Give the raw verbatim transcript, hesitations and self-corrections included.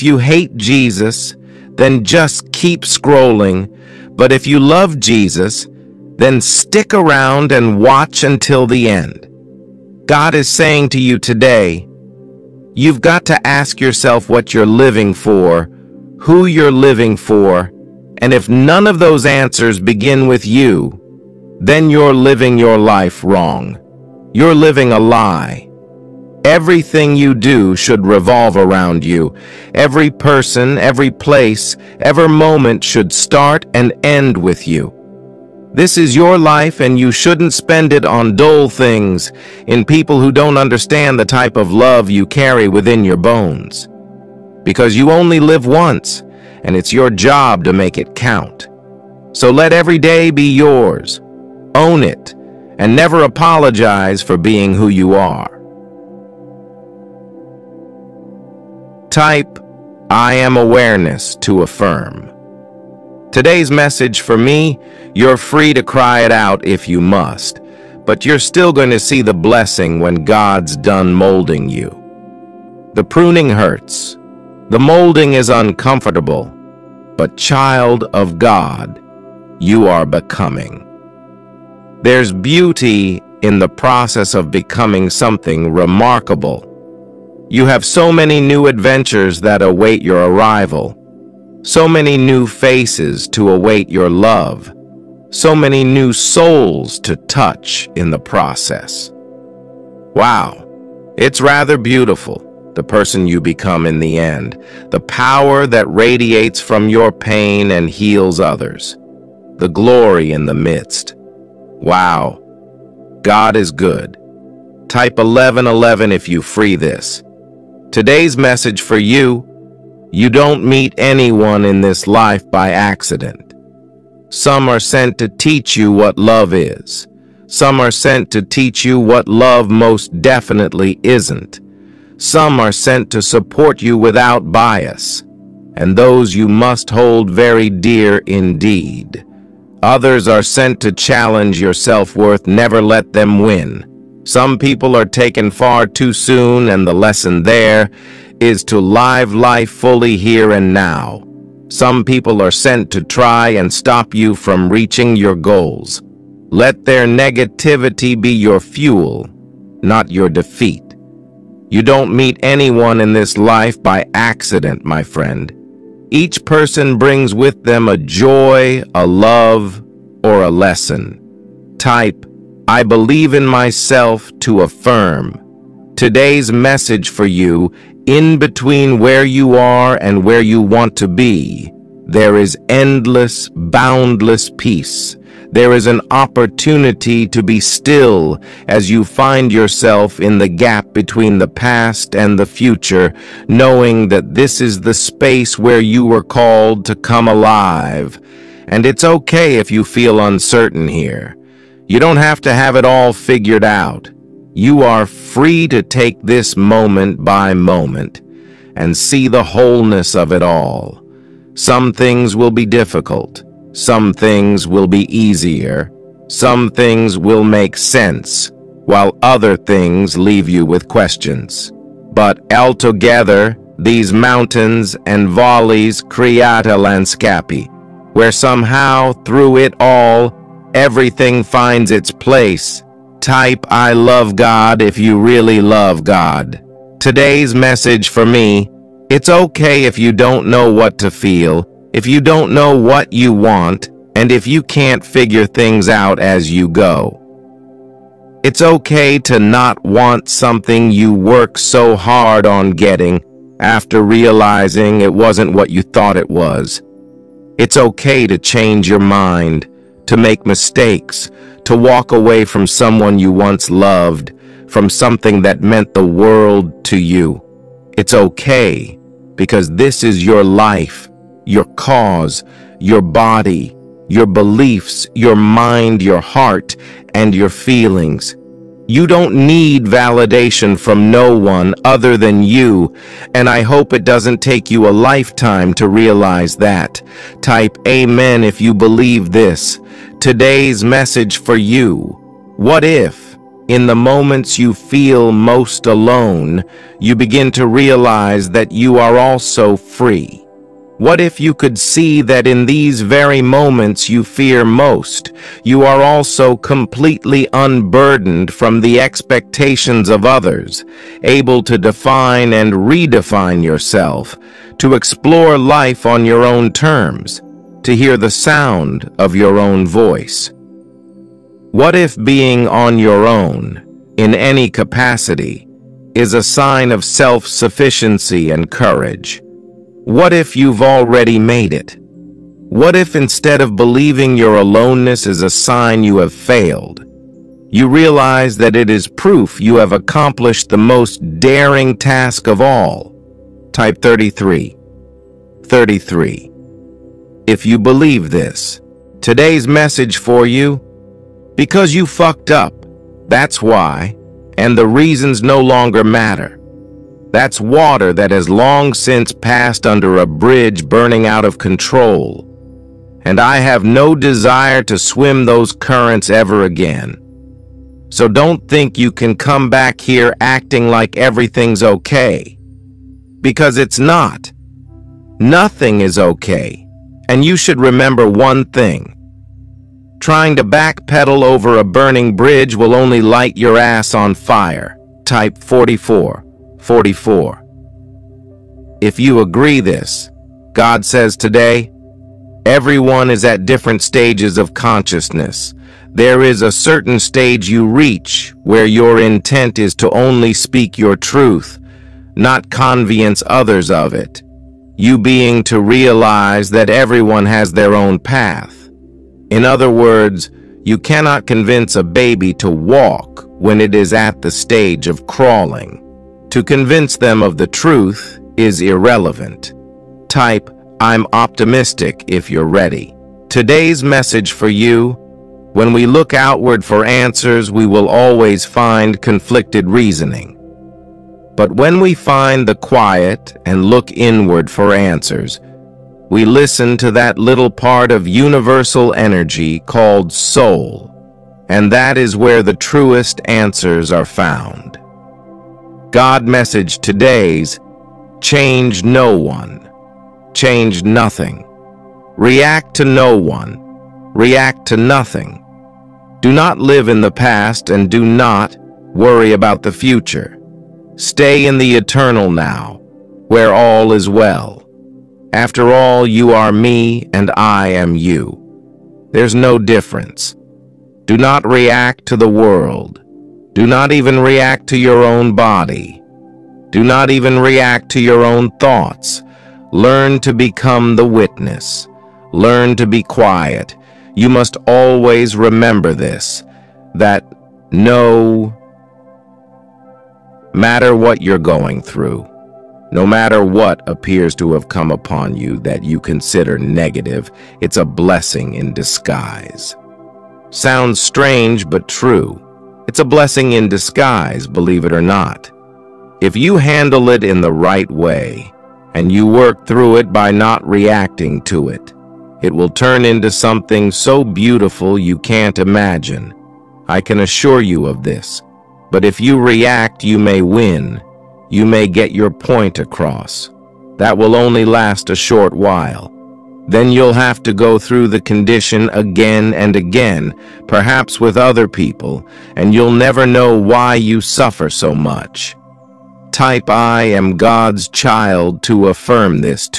If you hate Jesus, then just keep scrolling. But if you love Jesus, then stick around and watch until the end. God is saying to you today, you've got to ask yourself what you're living for, who you're living for, and if none of those answers begin with you, then you're living your life wrong. You're living a lie. Everything you do should revolve around you. Every person, every place, every moment should start and end with you. This is your life, and you shouldn't spend it on dull things, in people who don't understand the type of love you carry within your bones. Because you only live once, and it's your job to make it count. So let every day be yours. Own it, and never apologize for being who you are. Type I am awareness to affirm. Today's message for me, you're free to cry it out if you must, but you're still going to see the blessing when God's done molding you. The pruning hurts. The molding is uncomfortable, but child of God, you are becoming. There's beauty in the process of becoming something remarkable. You have so many new adventures that await your arrival, so many new faces to await your love, so many new souls to touch in the process. Wow, it's rather beautiful, the person you become in the end, the power that radiates from your pain and heals others, the glory in the midst. Wow, God is good. Type eleven eleven if you free this. Today's message for you, you don't meet anyone in this life by accident. Some are sent to teach you what love is. Some are sent to teach you what love most definitely isn't. Some are sent to support you without bias, and those you must hold very dear indeed. Others are sent to challenge your self-worth, never let them win. Some people are taken far too soon, and the lesson there is to live life fully here and now. Some people are sent to try and stop you from reaching your goals. Let their negativity be your fuel, not your defeat. You don't meet anyone in this life by accident, my friend. Each person brings with them a joy, a love, or a lesson. Type I believe in myself to affirm. Today's message for you, in between where you are and where you want to be, there is endless, boundless peace. There is an opportunity to be still as you find yourself in the gap between the past and the future, knowing that this is the space where you were called to come alive. And it's okay if you feel uncertain here. You don't have to have it all figured out. You are free to take this moment by moment and see the wholeness of it all. Some things will be difficult. Some things will be easier. Some things will make sense, while other things leave you with questions. But altogether, these mountains and valleys create a landscape, where somehow, through it all, everything finds its place. Type I love God if you really love God. Today's message for me, it's okay if you don't know what to feel, if you don't know what you want, and if you can't figure things out as you go. It's okay to not want something you worked so hard on getting after realizing it wasn't what you thought it was. It's okay to change your mind, to make mistakes, to walk away from someone you once loved, from something that meant the world to you. It's okay, because this is your life, your cause, your body, your beliefs, your mind, your heart, and your feelings. You don't need validation from no one other than you, and I hope it doesn't take you a lifetime to realize that. Type amen if you believe this. Today's message for you. What if In the moments you feel most alone, you begin to realize that you are also free. What if you could see that in these very moments you fear most, you are also completely unburdened from the expectations of others, able to define and redefine yourself, to explore life on your own terms, to hear the sound of your own voice? What if being on your own, in any capacity, is a sign of self-sufficiency and courage? What if you've already made it? What if instead of believing your aloneness is a sign you have failed, you realize that it is proof you have accomplished the most daring task of all? Type thirty-three. thirty-three. If you believe this, today's message for you: because you fucked up, that's why, and the reasons no longer matter. That's water that has long since passed under a bridge burning out of control, and I have no desire to swim those currents ever again. So don't think you can come back here acting like everything's okay, because it's not. Nothing is okay, and you should remember one thing. Trying to backpedal over a burning bridge will only light your ass on fire. Type forty-four. forty-four. If you agree this, God says today, everyone is at different stages of consciousness. There is a certain stage you reach where your intent is to only speak your truth, not convince others of it. You being to realize that everyone has their own path. In other words, you cannot convince a baby to walk when it is at the stage of crawling. To convince them of the truth is irrelevant. Type, I'm optimistic, if you're ready. Today's message for you: when we look outward for answers, we will always find conflicted reasoning. But when we find the quiet and look inward for answers, we listen to that little part of universal energy called soul, and that is where the truest answers are found. God message today's: change no one, change nothing. React to no one, react to nothing. Do not live in the past and do not worry about the future. Stay in the eternal now, where all is well. After all, you are me and I am you. There's no difference. Do not react to the world. Do not even react to your own body. Do not even react to your own thoughts. Learn to become the witness. Learn to be quiet. You must always remember this, that no matter what you're going through, no matter what appears to have come upon you that you consider negative, it's a blessing in disguise. Sounds strange, but true. It's a blessing in disguise, believe it or not. If you handle it in the right way, and you work through it by not reacting to it, it will turn into something so beautiful you can't imagine. I can assure you of this. But if you react, you may win. You may get your point across. That will only last a short while. Then you'll have to go through the condition again and again, perhaps with other people, and you'll never know why you suffer so much. Type, I am God's child, to affirm this.